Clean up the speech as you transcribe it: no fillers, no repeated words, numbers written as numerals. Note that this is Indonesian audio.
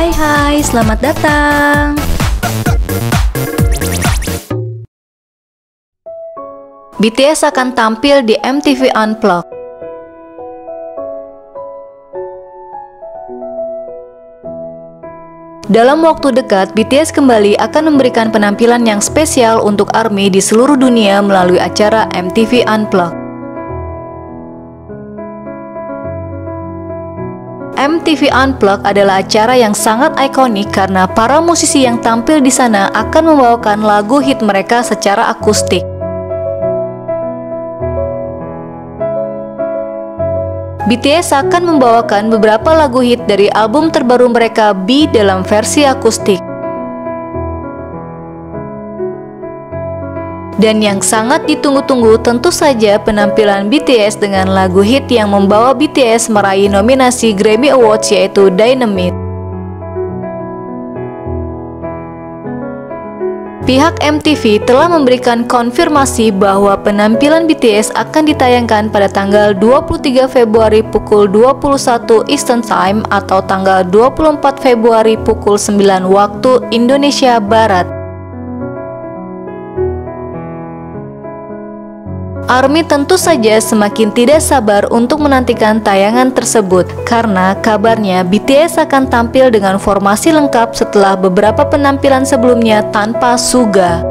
Hai, selamat datang. BTS akan tampil di MTV Unplugged. Dalam waktu dekat, BTS kembali akan memberikan penampilan yang spesial untuk ARMY di seluruh dunia melalui acara MTV Unplugged. MTV Unplugged adalah acara yang sangat ikonik karena para musisi yang tampil di sana akan membawakan lagu hit mereka secara akustik. BTS akan membawakan beberapa lagu hit dari album terbaru mereka BE dalam versi akustik. Dan yang sangat ditunggu-tunggu tentu saja penampilan BTS dengan lagu hit yang membawa BTS meraih nominasi Grammy Awards, yaitu Dynamite. Pihak MTV telah memberikan konfirmasi bahwa penampilan BTS akan ditayangkan pada tanggal 23 Februari pukul 21 Eastern Time atau tanggal 24 Februari pukul 9 waktu Indonesia Barat. ARMY tentu saja semakin tidak sabar untuk menantikan tayangan tersebut karena kabarnya BTS akan tampil dengan formasi lengkap setelah beberapa penampilan sebelumnya tanpa Suga.